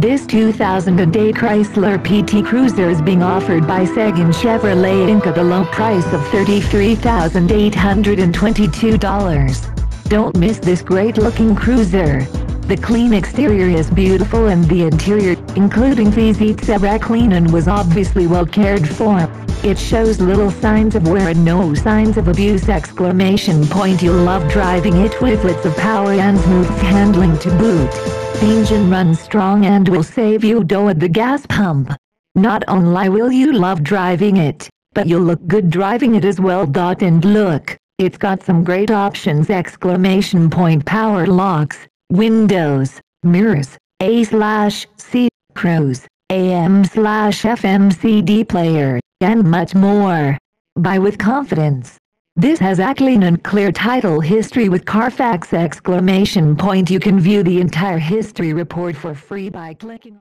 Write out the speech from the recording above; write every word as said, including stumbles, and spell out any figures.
This two thousand eight Chrysler P T Cruiser is being offered by Seguin Chevrolet Incorporated at a low price of thirty-three thousand eight hundred twenty-two dollars. Don't miss this great-looking cruiser. The clean exterior is beautiful and the interior, including the seats, are clean and was obviously well cared for. It shows little signs of wear and no signs of abuse! Exclamation point. You'll love driving it with lots of power and smooth handling to boot. The engine runs strong and will save you dough at the gas pump. Not only will you love driving it, but you'll look good driving it as well. And look, it's got some great options! Exclamation point. Power locks, windows, mirrors, A C, Cruise, A M F M C D player, and much more. Buy with confidence. This has a clean and clear title history with Carfax! Exclamation point. You can view the entire history report for free by clicking